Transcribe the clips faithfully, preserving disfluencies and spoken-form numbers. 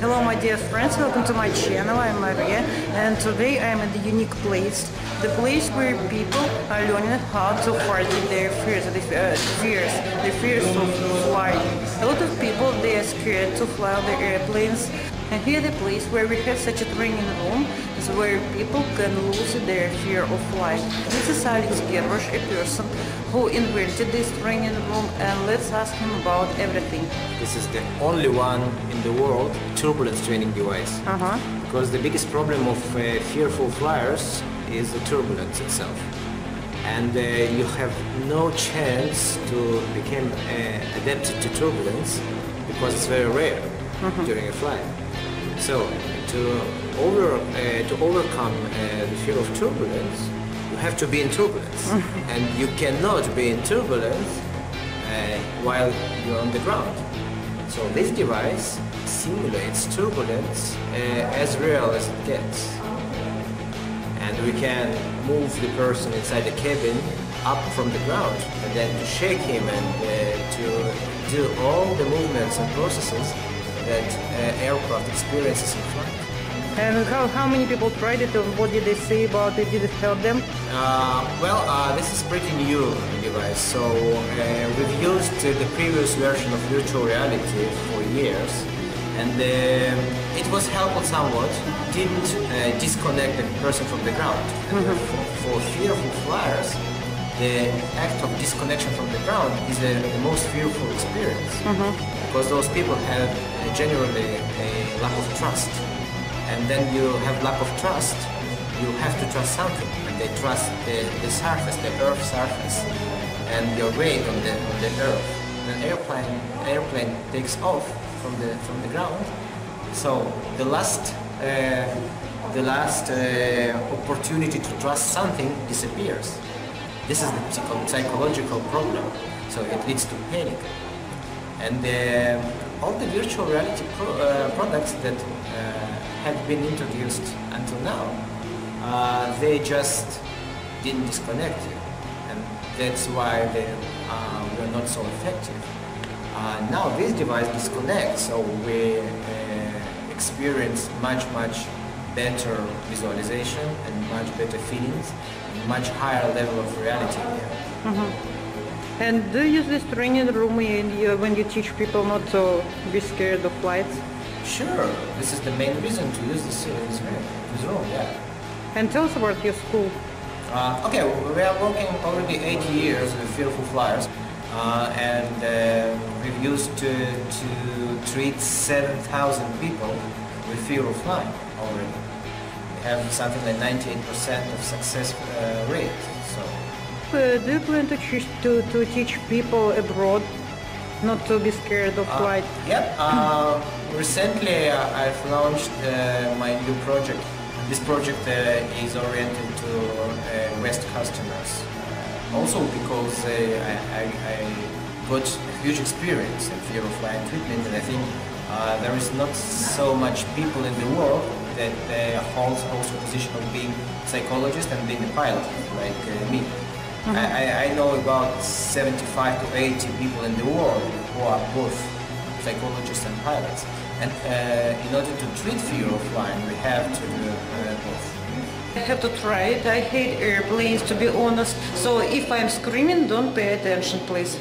Hello my dear friends, welcome to my channel. I'm Maria and today I'm at the unique place, the place where people are learning how to fight their fears, their fears, their fears of flying. A lot of people, they are scared to fly on the airplanes, and here the place where we have such a training room is where people can lose their fear of flying. This is Alexey Gervash, a person who invented this training room, and let's ask him about everything. This is the only one in the world turbulence training device. Uh-huh. Because the biggest problem of uh, fearful flyers is the turbulence itself. And uh, you have no chance to become uh, adapted to turbulence because it's very rare mm-hmm. during a flight. So to, over, uh, to overcome uh, the fear of turbulence, you have to be in turbulence. And you cannot be in turbulence uh, while you're on the ground. So this device simulates turbulence uh, as real as it gets. And we can move the person inside the cabin up from the ground, and then to shake him and uh, to do all the movements and processes that uh, aircraft experiences in flight. And how, how many people tried it, and what did they say about it? Did it help them? Uh, well, uh, this is pretty new device, so uh, we've used uh, the previous version of virtual reality for years, and uh, it was helpful somewhat. Didn't uh, disconnect the person from the ground. Mm-hmm. for, for fearful flyers, the act of disconnection from the ground is uh, the most fearful experience, mm-hmm. because those people have uh, generally a lack of trust. And then you have lack of trust, you have to trust something. And they trust the, the surface, the earth surface, and your weight on the, on the earth. An airplane, airplane takes off from the, from the ground. So the last, uh, the last uh, opportunity to trust something disappears. This is the psycho psychological problem. So it leads to panic. And uh, all the virtual reality pro uh, products that uh, have been introduced until now, uh, they just didn't disconnect you, and that's why they uh, were not so effective. Uh, now this device disconnects, so we uh, experience much, much better visualization and much better feelings, and much higher level of reality here. Mm-hmm. And do you use this training room when you teach people not to be scared of flights? Sure, this is the main reason to use this, this, this room, yeah. And tell us about your school. Uh, okay, we are working already eight years with fearful flyers, uh, and uh, we've used to, to treat seven thousand people with fear of flying already. We have something like ninety-eight percent of success uh, rate. So. Uh, do you plan to, to, to teach people abroad not to be scared of flight? Uh, yep. Uh, recently, uh, I've launched uh, my new project. This project uh, is oriented to uh, West customers. Uh, also because uh, I, I, I got a huge experience in fear of flying treatment, and I think uh, there is not so much people in the world that uh, holds also position of being psychologist and being a pilot, like uh, me. Mm-hmm. I, I know about seventy-five to eighty people in the world who are both psychologists and pilots. And uh, in order to treat fear of flying, we have to do uh, both. I have to try it. I hate airplanes, to be honest. So if I'm screaming, don't pay attention, please.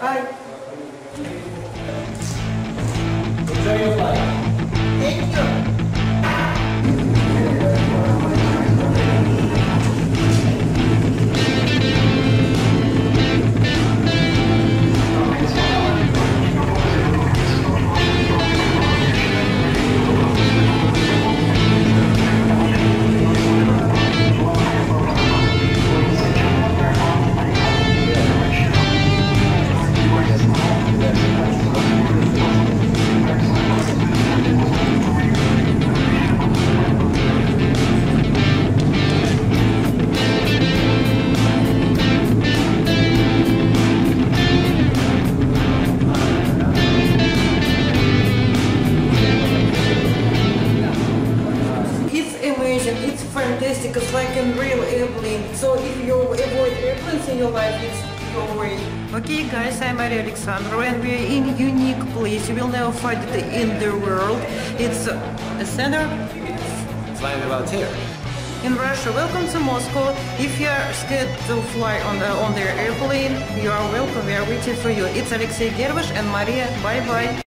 Hi. Enjoy your flight. Thank you. It's fantastic, it's like a real airplane. So if you avoid airplanes in your life, it's your way. Okay, guys, I'm Maria Alexandrova, and we're in a unique place. You will never find it in the world. It's a center. Flying about here. In Russia, welcome to Moscow. If you are scared to fly on the, on their airplane, you are welcome. We are waiting for you. It's Alexey Gervash and Maria. Bye bye.